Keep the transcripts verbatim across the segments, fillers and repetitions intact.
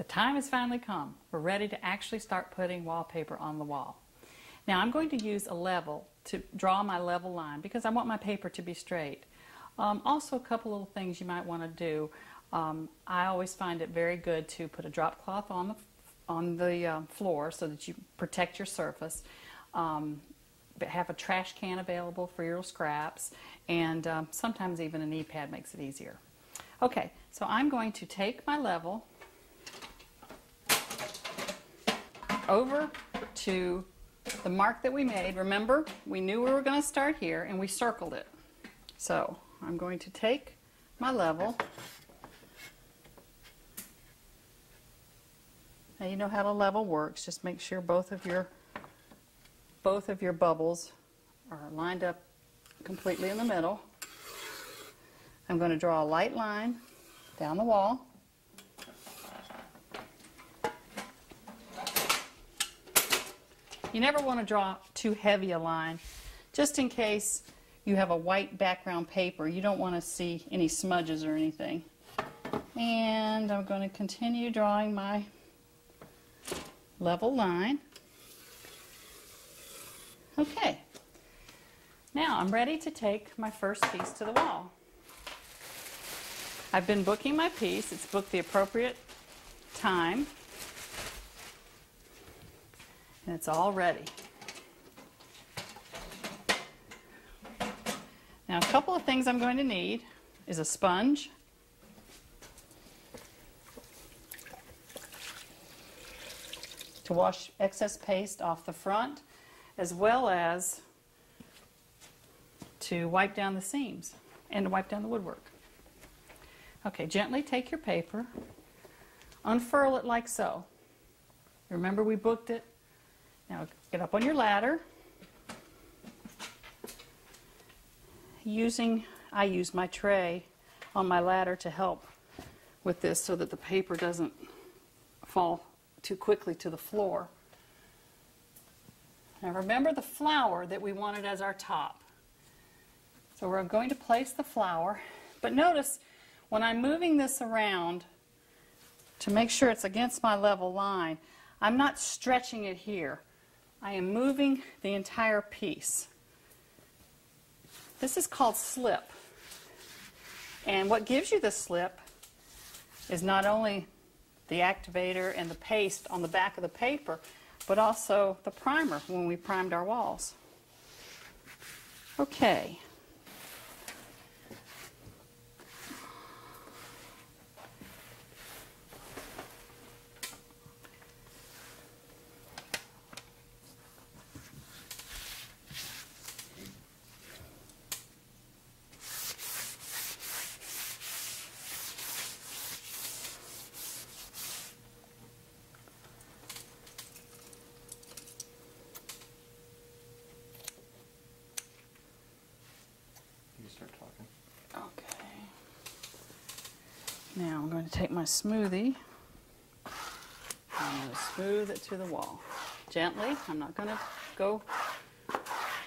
The time has finally come. We're ready to actually start putting wallpaper on the wall. Now I'm going to use a level to draw my level line because I want my paper to be straight. Um, also, a couple little things you might want to do. Um, I always find it very good to put a drop cloth on the on the uh, floor so that you protect your surface. Um, but have a trash can available for your scraps, and um, sometimes even an e-pad makes it easier. Okay, so I'm going to take my level over to the mark that we made. Remember, we knew we were going to start here and we circled it. So I'm going to take my level. Now you know how the level works. Just make sure both of your both of your bubbles are lined up completely in the middle. I'm going to draw a light line down the wall. You never want to draw too heavy a line, just in case you have a white background paper. You don't want to see any smudges or anything. And I'm going to continue drawing my level line. Okay, now I'm ready to take my first piece to the wall. I've been booking my piece. It's booked the appropriate time. And it's all ready. Now a couple of things I'm going to need is a sponge, to wash excess paste off the front, as well as to wipe down the seams and to wipe down the woodwork. Okay, gently take your paper, unfurl it like so. Remember, we booked it. Now get up on your ladder. Using, I use my tray on my ladder to help with this so that the paper doesn't fall too quickly to the floor. Now remember the flower that we wanted as our top. So we're going to place the flower, but notice when I'm moving this around to make sure it's against my level line, I'm not stretching it here. I am moving the entire piece. This is called slip. And what gives you the slip is not only the activator and the paste on the back of the paper, but also the primer when we primed our walls. Okay. Now I'm going to take my smoothie, I'm going to smooth it to the wall. Gently, I'm not going to go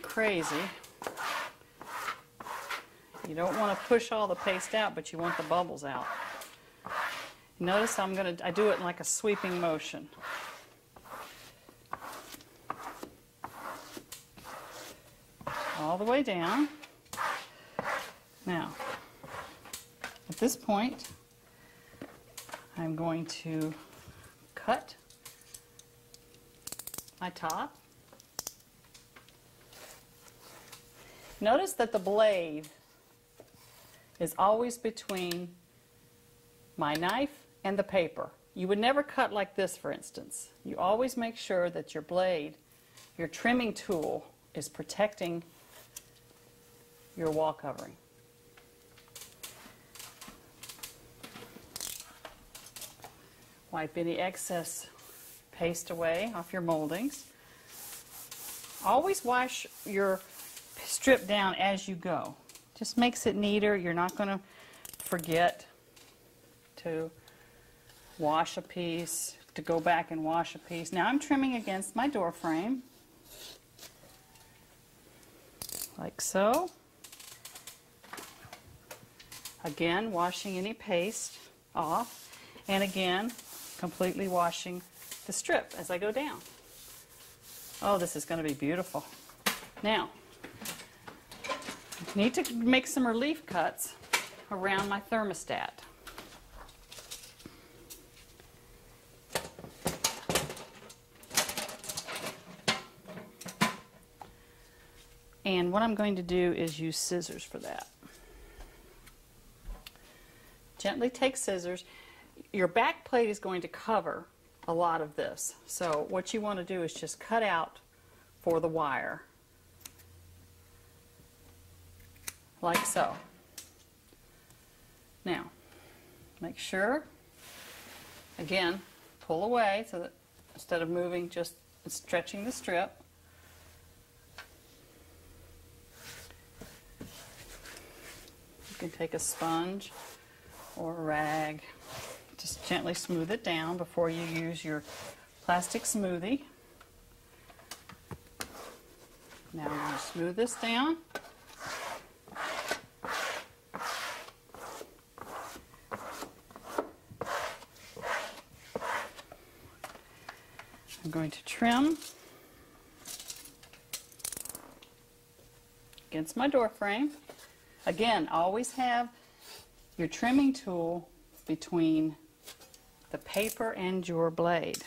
crazy. You don't want to push all the paste out, but you want the bubbles out. Notice I'm going to, I do it in like a sweeping motion. All the way down. Now, at this point, I'm going to cut my top. Notice that the blade is always between my knife and the paper. You would never cut like this, for instance. You always make sure that your blade, your trimming tool, is protecting your wall covering. Wipe any excess paste away off your moldings. Always wash your strip down as you go. Just makes it neater. You're not going to forget to wash a piece, to go back and wash a piece. Now I'm trimming against my door frame, like so. Again, washing any paste off, and again, completely washing the strip as I go down. Oh, this is going to be beautiful. Now, I need to make some relief cuts around my thermostat. And what I'm going to do is use scissors for that. Gently take scissors. Your back plate is going to cover a lot of this. So what you want to do is just cut out for the wire. Like so. Now, make sure, again, pull away so that instead of moving, just stretching the strip. You can take a sponge or a rag. Just gently smooth it down before you use your plastic smoothie. Now I'm going to smooth this down. I'm going to trim against my door frame. Again, always have your trimming tool between the paper and your blade.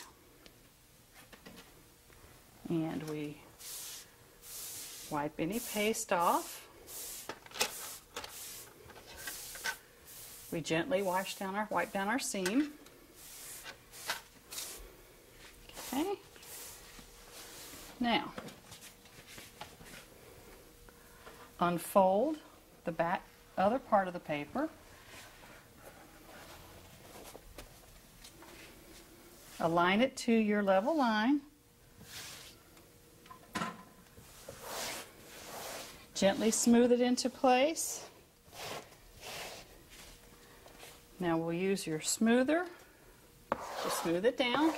And we wipe any paste off. We gently wash down our, wipe down our seam. Okay. Now, unfold the back other part of the paper. Align it to your level line. Gently smooth it into place. Now we'll use your smoother to smooth it down.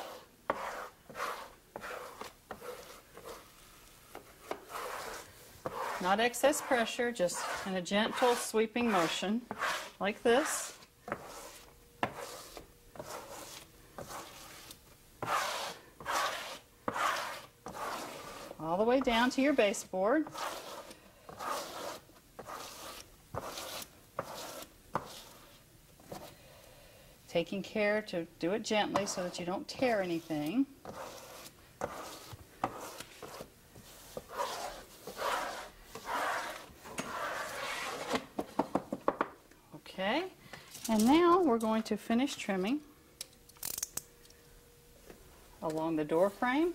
Not excess pressure, just in a gentle sweeping motion like this. All the way down to your baseboard. Taking care to do it gently so that you don't tear anything. Okay, and now we're going to finish trimming along the door frame.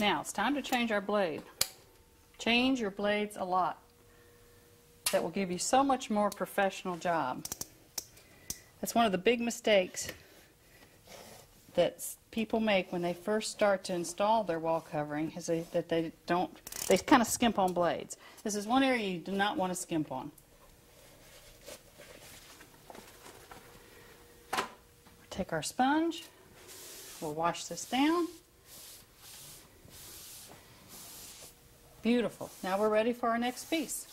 Now, it's time to change our blade. Change your blades a lot. That will give you so much more professional job. That's one of the big mistakes that people make when they first start to install their wall covering, is they, that they don't, they kind of skimp on blades. This is one area you do not want to skimp on. Take our sponge, we'll wash this down. Beautiful. Now we're ready for our next piece.